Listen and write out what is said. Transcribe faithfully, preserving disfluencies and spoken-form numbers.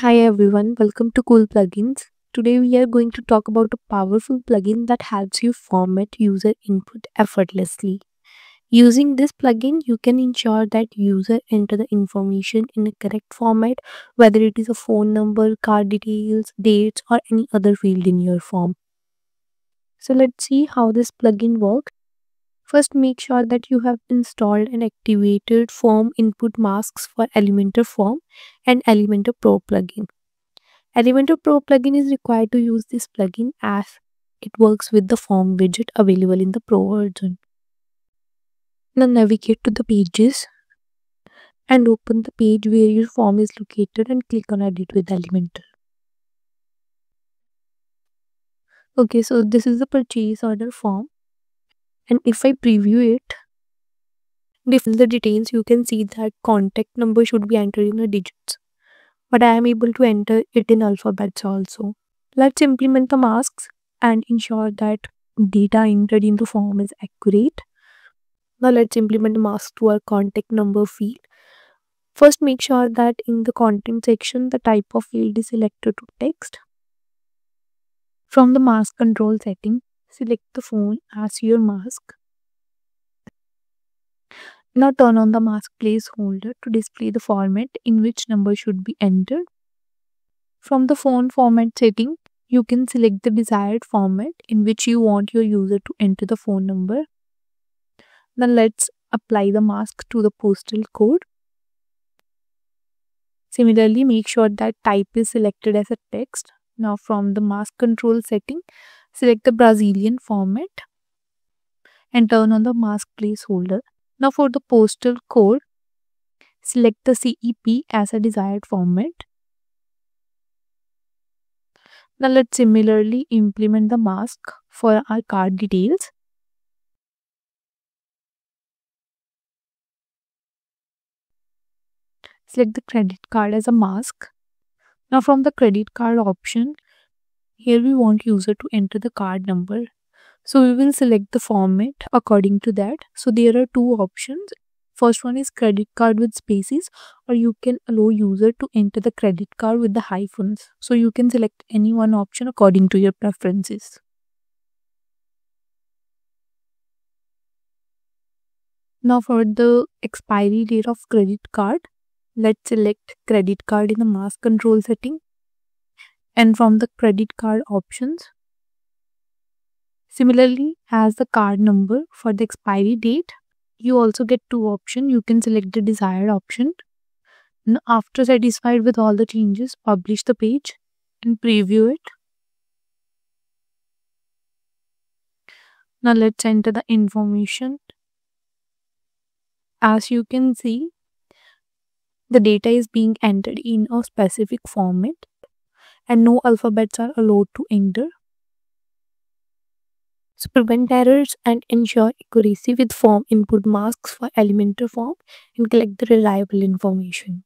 Hi everyone, welcome to Cool Plugins. Today we are going to talk about a powerful plugin that helps you format user input effortlessly. Using this plugin, you can ensure that user enter the information in a correct format, whether it is a phone number, card details, dates or any other field in your form. So let's see how this plugin works. First, make sure that you have installed and activated form input masks for Elementor Form and Elementor Pro plugin. Elementor Pro plugin is required to use this plugin as it works with the form widget available in the Pro version. Now navigate to the pages and open the page where your form is located and click on Edit with Elementor. Okay, so this is the purchase order form. And if I preview it, if in the details, you can see that contact number should be entered in the digits. But I am able to enter it in alphabets also. Let's implement the masks and ensure that data entered in the form is accurate. Now let's implement the mask to our contact number field. First, make sure that in the content section, the type of field is selected to text. From the mask control setting, select the phone as your mask. Now turn on the mask placeholder to display the format in which number should be entered. From the phone format setting, you can select the desired format in which you want your user to enter the phone number. Now let's apply the mask to the postal code. Similarly, make sure that type is selected as a text. Now from the mask control setting, select the Brazilian format and turn on the mask placeholder. Now for the postal code, select the C E P as a desired format. Now let's similarly implement the mask for our card details. Select the credit card as a mask. Now from the credit card option, here we want user to enter the card number. So we will select the format according to that. So there are two options. First one is credit card with spaces, or you can allow user to enter the credit card with the hyphens. So you can select any one option according to your preferences. Now for the expiry date of credit card, let's select credit card in the mask control setting. And from the credit card options, similarly as the card number for the expiry date, you also get two options. You can select the desired option. Now, after satisfied with all the changes, publish the page and preview it. Now let's enter the information. As you can see, the data is being entered in a specific format, and no alphabets are allowed to enter. So prevent errors and ensure accuracy with form input masks for Elementor Form and collect the reliable information.